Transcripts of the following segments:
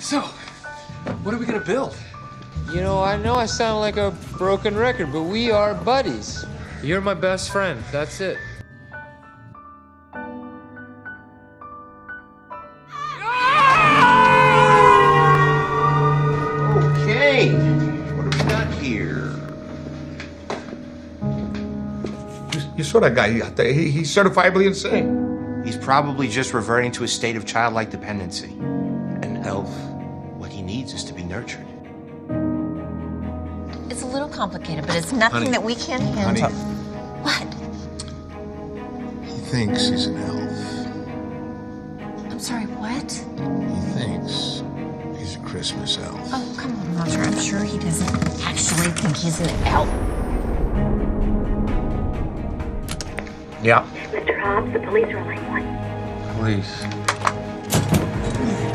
So, what are we gonna build? You know I sound like a broken record, but we are buddies. You're my best friend, that's it. Okay, what have we got here? You saw that guy out there, he's certifiably insane. He's probably just reverting to a state of childlike dependency. An elf, what he needs is to be nurtured. It's a little complicated, but it's nothing honey, that we can't handle. What? He thinks he's an elf. I'm sorry, what? He thinks he's a Christmas elf. Oh, come on, Roger. I'm sure he doesn't actually think he's an elf. Yeah. Mr. Hobbs, the police are on line one. Police.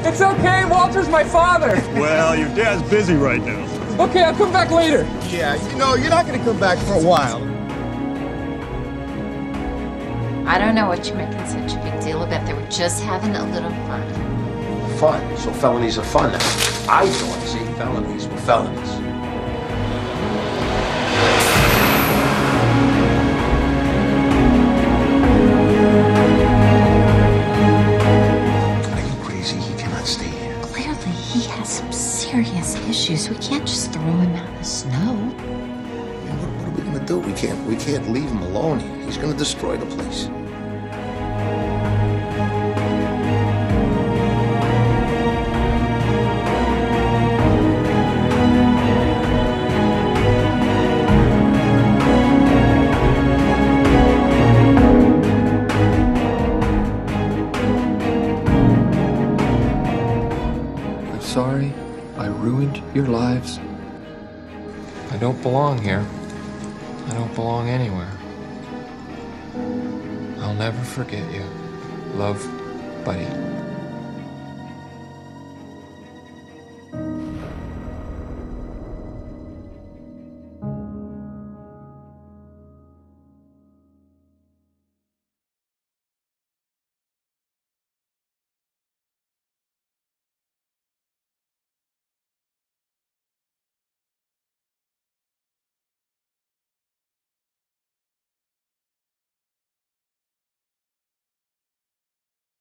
It's okay, Walter's my father. Well, your dad's busy right now. Okay, I'll come back later. Yeah, you know, you're not gonna come back for a while. I don't know what you're making such a big deal about. They were just having a little fun. Fun? So felonies are fun now. I thought, see, felonies were felonies. Are you crazy? He cannot stay here. Clearly, he has some serious issues. We can't just throw him out in the snow. Man, what are we gonna do? We can't leave him alone. He's gonna destroy the place. I'm sorry. I ruined your lives. I don't belong here. I don't belong anywhere. I'll never forget you. Love, buddy.